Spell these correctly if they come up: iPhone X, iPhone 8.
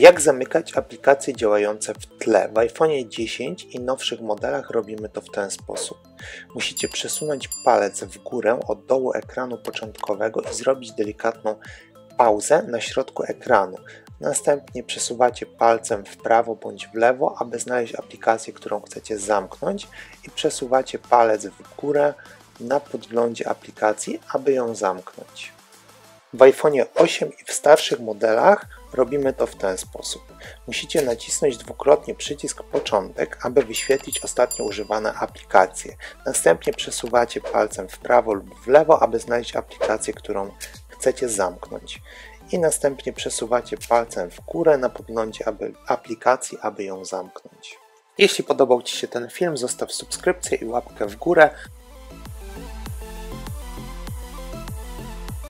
Jak zamykać aplikacje działające w tle? W iPhone'ie 10 i nowszych modelach robimy to w ten sposób. Musicie przesunąć palec w górę od dołu ekranu początkowego i zrobić delikatną pauzę na środku ekranu. Następnie przesuwacie palcem w prawo bądź w lewo, aby znaleźć aplikację, którą chcecie zamknąć, i przesuwacie palec w górę na podglądzie aplikacji, aby ją zamknąć. W iPhone'ie 8 i w starszych modelach robimy to w ten sposób. Musicie nacisnąć dwukrotnie przycisk początek, aby wyświetlić ostatnio używane aplikacje. Następnie przesuwacie palcem w prawo lub w lewo, aby znaleźć aplikację, którą chcecie zamknąć. I następnie przesuwacie palcem w górę na podglądzie aplikacji, aby ją zamknąć. Jeśli podobał Ci się ten film, zostaw subskrypcję i łapkę w górę.